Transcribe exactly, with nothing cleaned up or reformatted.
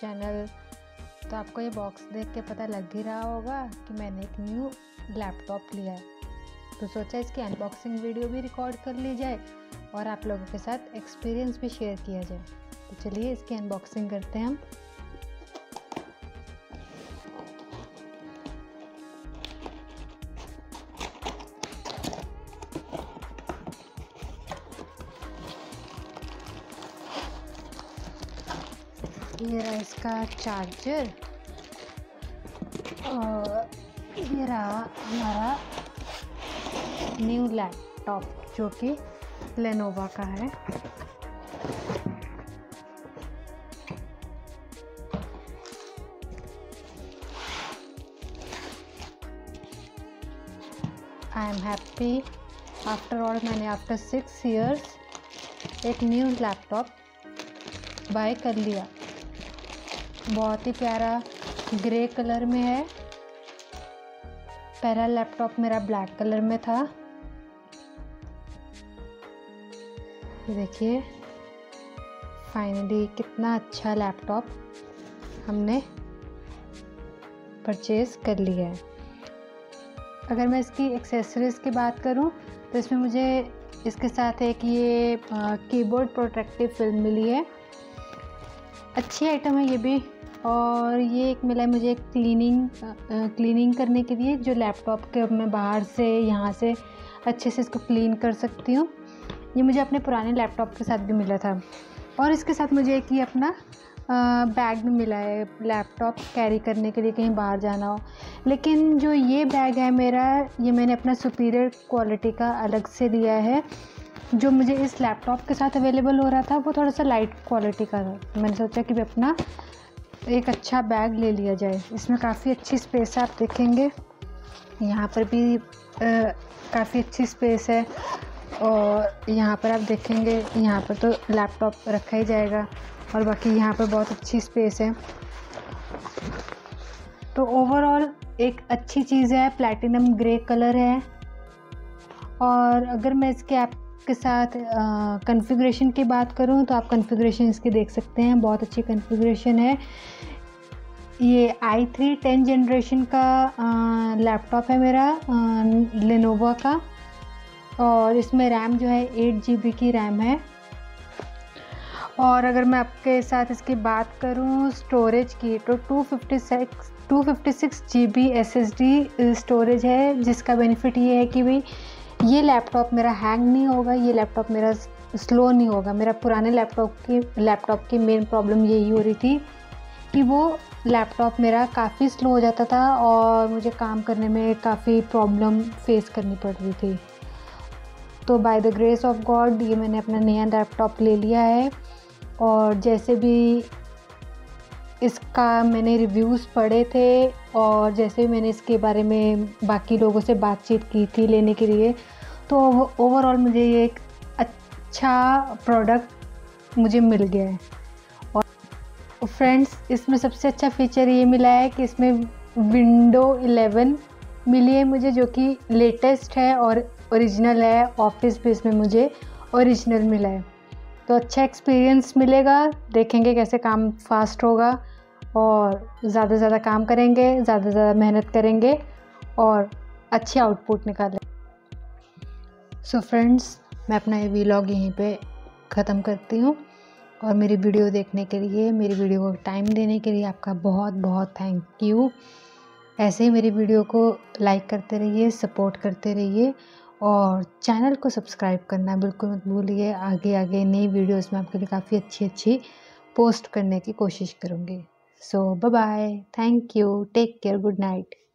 Channel. तो आपको ये बॉक्स देख के पता लग ही रहा होगा कि मैंने एक न्यू लैपटॉप लिया है, तो सोचा इसकी अनबॉक्सिंग वीडियो भी रिकॉर्ड कर ली जाए और आप लोगों के साथ एक्सपीरियंस भी शेयर किया जाए। तो चलिए इसकी अनबॉक्सिंग करते हैं हम। ये रहा इसका चार्जर और ये रहा हमारा न्यू लैपटॉप जो कि लेनोवा का है। I am happy, after all मैंने आफ्टर सिक्स ईयर्स एक न्यू लैपटॉप बाय कर लिया। बहुत ही प्यारा ग्रे कलर में है। पहला लैपटॉप मेरा ब्लैक कलर में था। ये देखिए फाइनली कितना अच्छा लैपटॉप हमने परचेज कर लिया है। अगर मैं इसकी एक्सेसरीज़ की बात करूं तो इसमें मुझे इसके साथ एक ये कीबोर्ड प्रोटेक्टिव फिल्म मिली है, अच्छी आइटम है ये भी। और ये एक मिला है मुझे क्लीनिंग क्लीनिंग करने के लिए, जो लैपटॉप के मैं बाहर से यहाँ से अच्छे से इसको क्लीन कर सकती हूँ। ये मुझे अपने पुराने लैपटॉप के साथ भी मिला था। और इसके साथ मुझे एक ये अपना आ, बैग भी मिला है लैपटॉप कैरी करने के लिए कहीं बाहर जाना हो। लेकिन जो ये बैग है मेरा, ये मैंने अपना सुपीरियर क्वालिटी का अलग से लिया है। जो मुझे इस लैपटॉप के साथ अवेलेबल हो रहा था वो थोड़ा सा लाइट क्वालिटी का था। मैंने सोचा कि मैं अपना एक अच्छा बैग ले लिया जाए। इसमें काफ़ी अच्छी स्पेस है, आप देखेंगे यहाँ पर भी काफ़ी अच्छी स्पेस है। और यहाँ पर आप देखेंगे यहाँ पर तो लैपटॉप रखा ही जाएगा और बाकी यहाँ पर बहुत अच्छी स्पेस है। तो ओवरऑल एक अच्छी चीज़ है, प्लैटिनम ग्रे कलर है। और अगर मैं इसके ऐप के साथ कॉन्फ़िगरेशन की बात करूं तो आप कॉन्फ़िगरेशन इसकी देख सकते हैं, बहुत अच्छी कॉन्फ़िगरेशन है। ये आई थ्री टेन जनरेशन का लैपटॉप है मेरा लेनोवा का। और इसमें रैम जो है एट जी बी की रैम है। और अगर मैं आपके साथ इसकी बात करूं स्टोरेज की तो two fifty six two fifty six G B S S D storage है, जिसका बेनिफिट ये है कि भाई ये लैपटॉप मेरा हैंग नहीं होगा, ये लैपटॉप मेरा स्लो नहीं होगा। मेरा पुराने लैपटॉप की लैपटॉप की मेन प्रॉब्लम यही हो रही थी कि वो लैपटॉप मेरा काफ़ी स्लो हो जाता था और मुझे काम करने में काफ़ी प्रॉब्लम फेस करनी पड़ रही थी। तो by the grace of God ये मैंने अपना नया लैपटॉप ले लिया है। और जैसे भी इसका मैंने रिव्यूज़ पढ़े थे और जैसे मैंने इसके बारे में बाकी लोगों से बातचीत की थी लेने के लिए, तो ओवरऑल मुझे ये एक अच्छा प्रोडक्ट मुझे मिल गया है। और फ्रेंड्स, इसमें सबसे अच्छा फीचर ये मिला है कि इसमें विंडो इलेवन मिली है मुझे, जो कि लेटेस्ट है और ओरिजिनल है। ऑफिस भी इसमें मुझे ओरिजिनल मिला है, तो अच्छा एक्सपीरियंस मिलेगा। देखेंगे कैसे काम फास्ट होगा और ज़्यादा से ज़्यादा काम करेंगे, ज़्यादा से ज़्यादा मेहनत करेंगे और अच्छे आउटपुट निकालेंगे। सो फ्रेंड्स, मैं अपना ये व्लॉग यहीं पे ख़त्म करती हूँ। और मेरी वीडियो देखने के लिए, मेरी वीडियो को टाइम देने के लिए आपका बहुत बहुत थैंक यू। ऐसे ही मेरी वीडियो को लाइक करते रहिए, सपोर्ट करते रहिए और चैनल को सब्सक्राइब करना बिल्कुल मत भूलिए। आगे आगे नई वीडियोस में आपके लिए काफ़ी अच्छी अच्छी पोस्ट करने की कोशिश करूँगी। So bye bye, thank you, take care, good night.